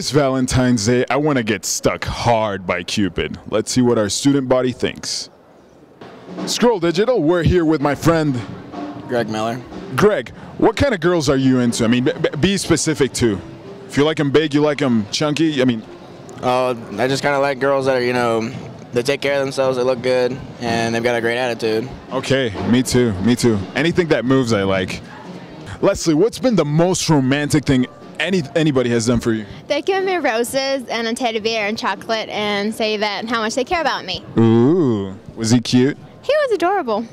This Valentine's Day, I want to get stuck hard by Cupid. Let's see what our student body thinks. Scroll Digital, we're here with my friend Greg Miller. Greg, what kind of girls are you into? I mean, be specific too. If you like them big, you like them chunky, I mean. I just kind of like girls that are, you know, they take care of themselves, they look good, and they've got a great attitude. Okay, me too, me too. Anything that moves I like. Leslie, what's been the most romantic thing anybody has done for you? They give me roses and a teddy bear and chocolate and say that how much they care about me. Ooh, was he cute? He was adorable.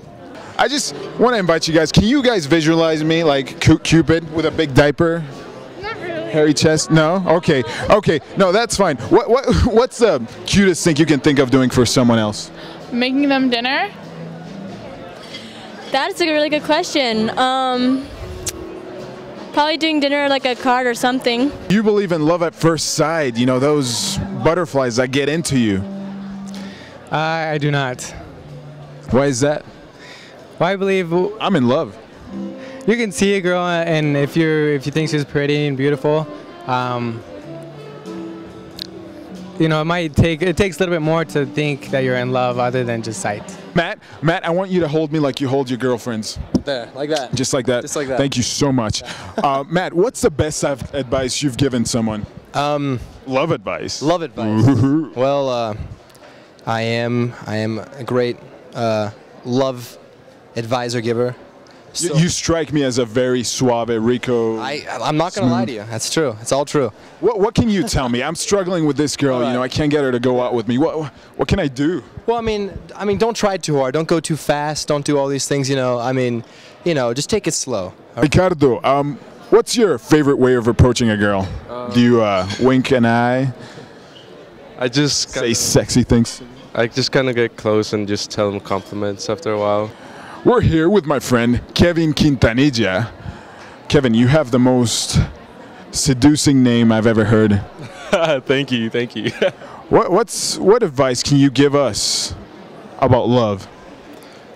I just want to invite you guys, can you guys visualize me like Cupid with a big diaper? Hairy chest? No? Okay. Okay. No, that's fine. What's the cutest thing you can think of doing for someone else? Making them dinner? That's a really good question. Probably doing dinner like a card or something. You believe in love at first sight, you know, those butterflies that get into you. I do not. Why is that? Well, I believe I'm in love. You can see a girl, and if you think she's pretty and beautiful, you know, it takes a little bit more to think that you're in love other than just sight. Matt, I want you to hold me like you hold your girlfriends. There, like that. Just like that. Just like that. Thank you so much. Matt, what's the best advice you've given someone? Love advice. Love advice. Well, I am a great love advisor giver. So, you strike me as a very suave, Rico. I'm not going to lie to you. That's true. It's all true. What can you tell me? I'm struggling with this girl. Right. You know, I can't get her to go out with me. What can I do? Well, I mean, don't try too hard. Don't go too fast. Don't do all these things. You know, I mean, you know, just take it slow. Ricardo, what's your favorite way of approaching a girl? Do you wink an eye? I just say sexy things. I just kind of get close and just tell them compliments after a while. We're here with my friend Kevin Quintanilla. Kevin, you have the most seducing name I've ever heard. Thank you, thank you. What advice can you give us about love?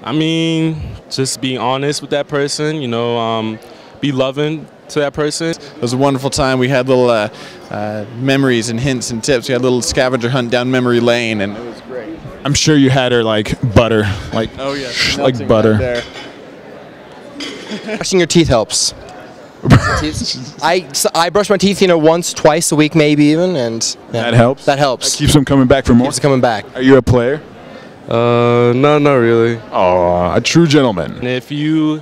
I mean, just be honest with that person, you know, be loving to that person. It was a wonderful time. We had little memories and hints and tips. We had a little scavenger hunt down memory lane, and it was great. I'm sure you had her like butter, like oh yeah, like butter. Right. Brushing your teeth helps. I brush my teeth, you know, once, twice a week, maybe even, and yeah, that helps. That helps. That keeps them coming back for more. Keeps coming back. Are you a player? No, not really. Oh, a true gentleman. And if you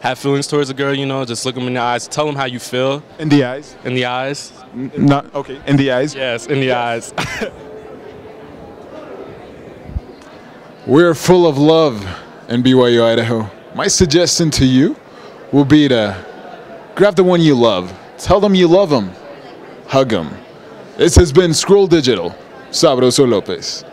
have feelings towards a girl, you know, just look them in the eyes, tell them how you feel. In the eyes. In the eyes. Not okay. In the eyes. Yes, in the eyes. We're full of love in BYU-Idaho. My suggestion to you will be to grab the one you love. Tell them you love them. Hug them. This has been Scroll Digital. Sabroso Lopez.